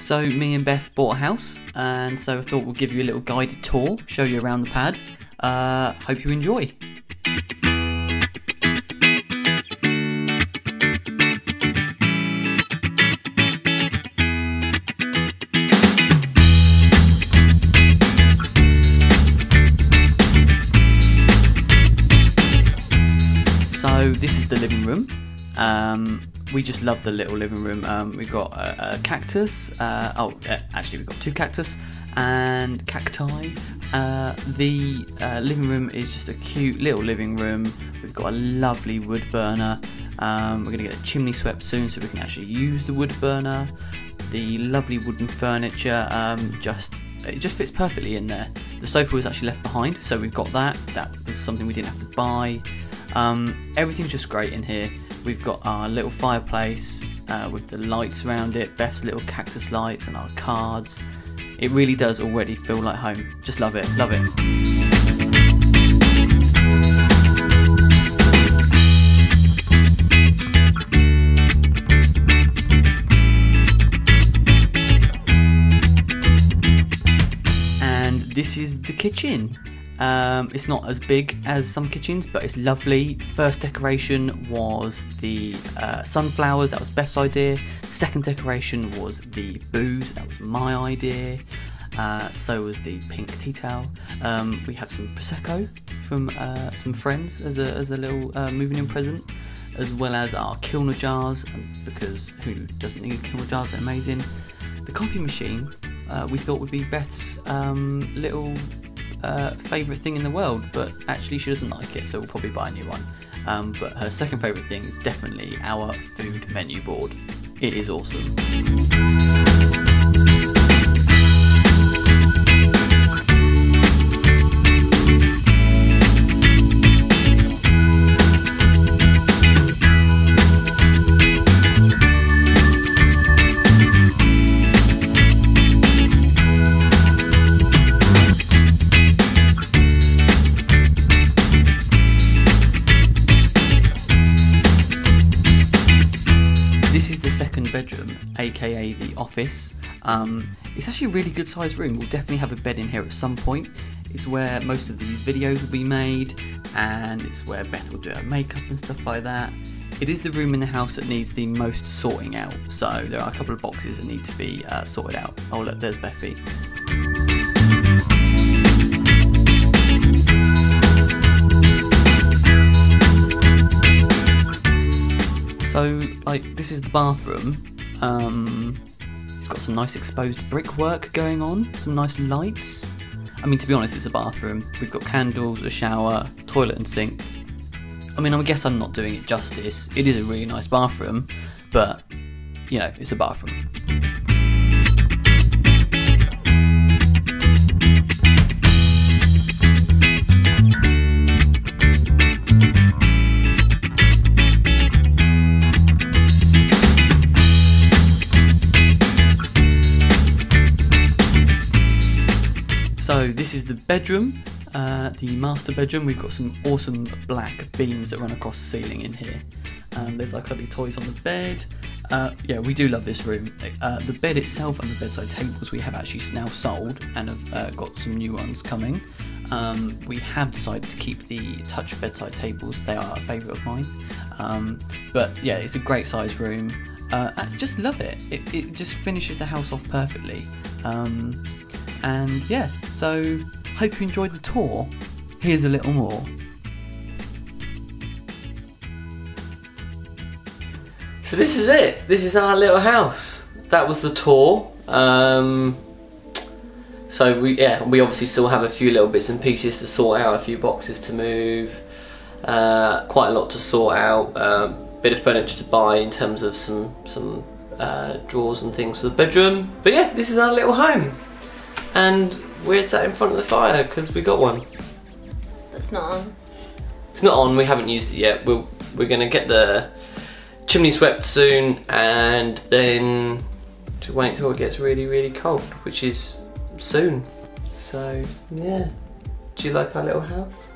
So me and Beth bought a house, and so I thought we'll give you a little guided tour, show you around the pad. Hope you enjoy. So this is the living room. We just love the little living room. We've got a cactus, actually we've got two cactus and cacti. The living room is just a cute little living room. We've got a lovely wood burner. We're going to get a chimney swept soon so we can actually use the wood burner. The lovely wooden furniture, it just fits perfectly in there. The sofa was actually left behind, so we've got that. That was something we didn't have to buy. Everything's just great in here. We've got our little fireplace with the lights around it, Beth's little cactus lights and our cards. It really does already feel like home. Just love it, love it. And this is the kitchen. It's not as big as some kitchens, but it's lovely. First decoration was the sunflowers. That was Beth's idea. Second decoration was the booze. That was my idea. So was the pink tea towel. We have some Prosecco from some friends as a little moving in present, as well as our Kilner jars, because who doesn't need Kilner jars? They're amazing. The coffee machine we thought would be Beth's little favourite thing in the world, but actually she doesn't like it, so we'll probably buy a new one. But her second favourite thing is definitely our food menu board. It is awesome. This is the second bedroom, aka the office. It's actually a really good sized room. We'll definitely have a bed in here at some point. It's where most of these videos will be made, and it's where Beth will do her makeup and stuff like that. It is the room in the house that needs the most sorting out, so there are a couple of boxes that need to be sorted out. Oh look, there's Bethie. So, like, this is the bathroom. It's got some nice exposed brickwork going on, some nice lights. I mean, to be honest, it's a bathroom. We've got candles, a shower, toilet and sink. I mean, I guess I'm not doing it justice. It is a really nice bathroom, but, you know, it's a bathroom. So this is the bedroom, the master bedroom. We've got some awesome black beams that run across the ceiling in here. There's our cuddly toys on the bed. Yeah, we do love this room. The bed itself and the bedside tables we have actually now sold and have got some new ones coming. We have decided to keep the touch bedside tables. They are a favourite of mine. But yeah, it's a great sized room. I just love it. It just finishes the house off perfectly. And yeah, so hope you enjoyed the tour. Here's a little more. So this is it. This is our little house. That was the tour. So we obviously still have a few little bits and pieces to sort out, a few boxes to move, quite a lot to sort out, bit of furniture to buy in terms of some drawers and things for the bedroom. But yeah, this is our little home. And we're sat in front of the fire because we got one. That's not on. It's not on. We haven't used it yet. We're gonna get the chimney swept soon, and then to wait until it gets really really cold, which is soon. So yeah. Do you like our little house?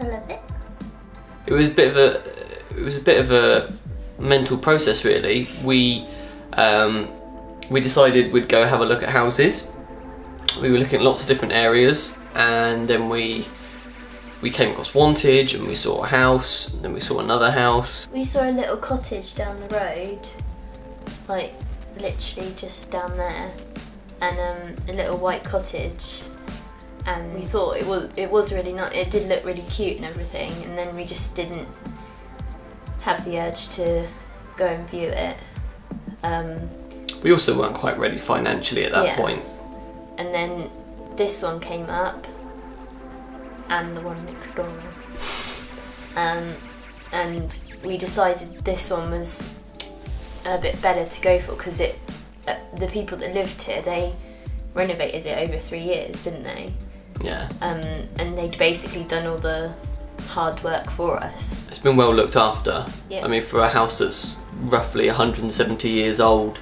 I love it. It was a bit of a mental process really. We we decided we'd go have a look at houses. We were looking at lots of different areas, and then we came across Wantage, and we saw a house, and then we saw another house. We saw a little cottage down the road, like literally just down there, and a little white cottage. And we thought it was really nice. It did look really cute and everything. And then we just didn't have the urge to go and view it. We also weren't quite ready financially at that point. And then this one came up, and the one next door. And we decided this one was a bit better to go for, because it the people that lived here, they renovated it over 3 years, didn't they? Yeah. And they'd basically done all the hard work for us. It's been well looked after. Yeah. I mean, for a house that's roughly 170 years old,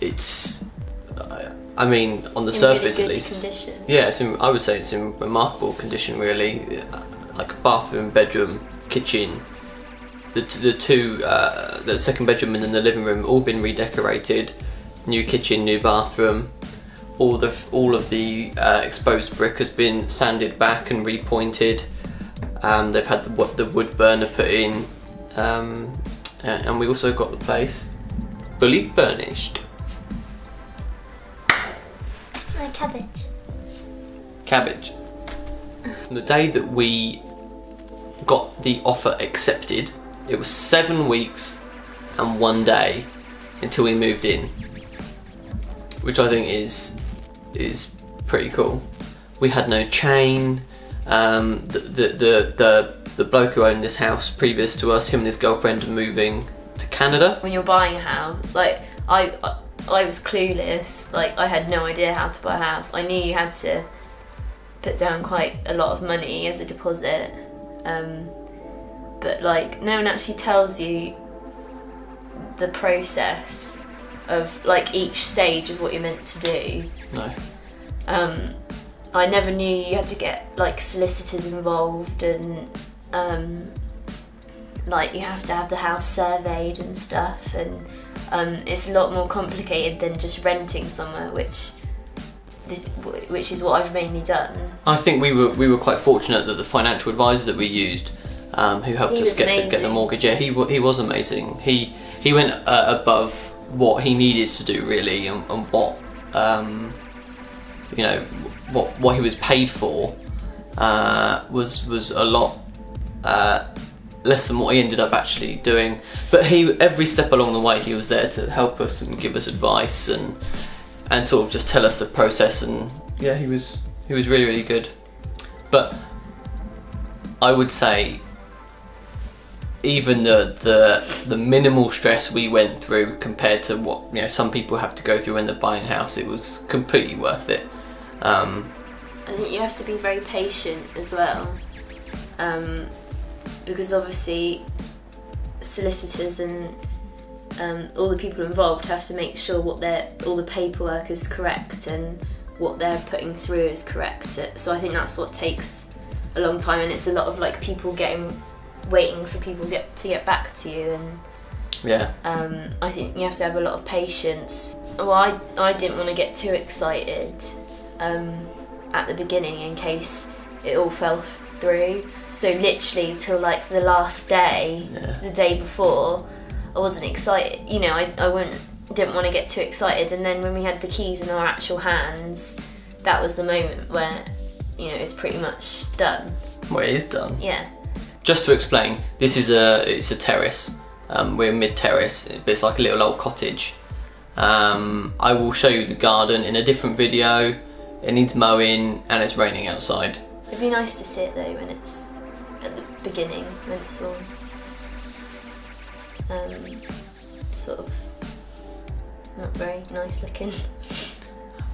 it's, I mean, on the surface at least. Condition. Yeah, it's in, I would say it's in remarkable condition, really. Like a bathroom, bedroom, kitchen, the second bedroom and then the living room, all been redecorated. New kitchen, new bathroom. All of the exposed brick has been sanded back and repointed. They've had the wood burner put in, and we also got the place fully furnished. My cabbage. Cabbage. The day that we got the offer accepted, it was 7 weeks and 1 day until we moved in, which I think is pretty cool. We had no chain. The bloke who owned this house previous to us, him and his girlfriend are moving to Canada. When you're buying a house, like I was clueless. Like, I had no idea how to buy a house. I knew you had to put down quite a lot of money as a deposit, but like no one actually tells you the process of like each stage of what you're meant to do. No. I never knew you had to get like solicitors involved, and like you have to have the house surveyed and stuff, and it's a lot more complicated than just renting somewhere, which is what I've mainly done. I think we were quite fortunate that the financial advisor that we used, who helped us get the mortgage, yeah, he was amazing. He went above what he needed to do, really, and what you know, what he was paid for was a lot less than what he ended up actually doing. But he, every step along the way, he was there to help us and give us advice and sort of just tell us the process. And yeah, he was really, really good. But I would say, even the minimal stress we went through compared to what, you know, some people have to go through when they're buying a house, it was completely worth it. I think you have to be very patient as well, because obviously solicitors and all the people involved have to make sure all the paperwork is correct and what they're putting through is correct. So I think that's what takes a long time, and it's a lot of like people waiting for people to get back to you, and yeah, I think you have to have a lot of patience. Well, I didn't want to get too excited at the beginning in case it all fell through. So literally till like the last day, yeah, the day before, I wasn't excited. You know, I didn't want to get too excited. And then when we had the keys in our actual hands, that was the moment where, you know, it's pretty much done. Well, it is done. Yeah. Just to explain, this is it's a terrace. We're mid-terrace, but it's like a little old cottage. I will show you the garden in a different video. It needs mowing, and it's raining outside. It'd be nice to see it though when it's at the beginning, when it's all sort of not very nice looking.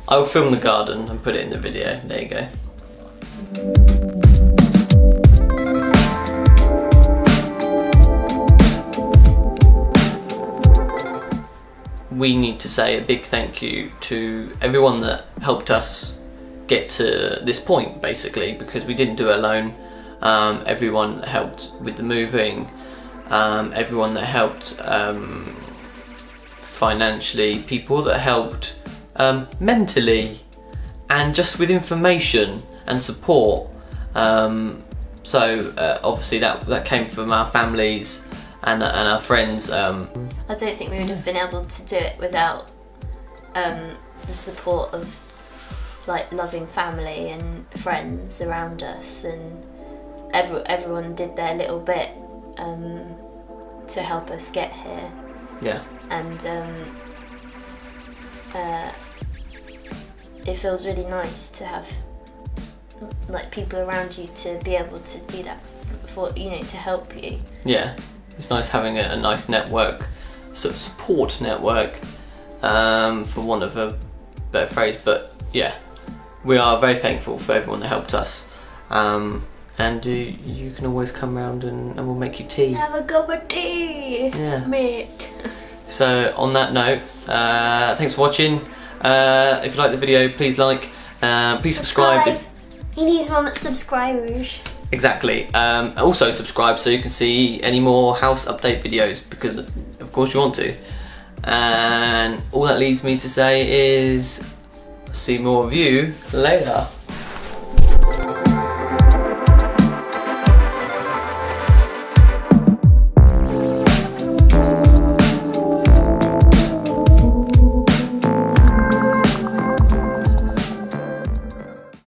I'll film the garden and put it in the video. There you go. We need to say a big thank you to everyone that helped us get to this point, basically, because we didn't do it alone. Everyone that helped with the moving, everyone that helped financially, people that helped mentally, and just with information and support. So obviously that came from our families and our friends. I don't think we would have been able to do it without the support of like loving family and friends around us, and everyone did their little bit to help us get here. Yeah. And it feels really nice to have like people around you to be able to do that for, you know, to help you. Yeah, it's nice having a nice network, sort of support network, for want of a better phrase. But yeah, we are very thankful for everyone that helped us. And you can always come round and we'll make you tea. Have a cup of tea, yeah, mate. So on that note, thanks for watching. If you like the video, please like, please subscribe. He needs more subscribers. Exactly. Also subscribe so you can see any more house update videos, because of course you want to. And all that leads me to say is, see more of you later.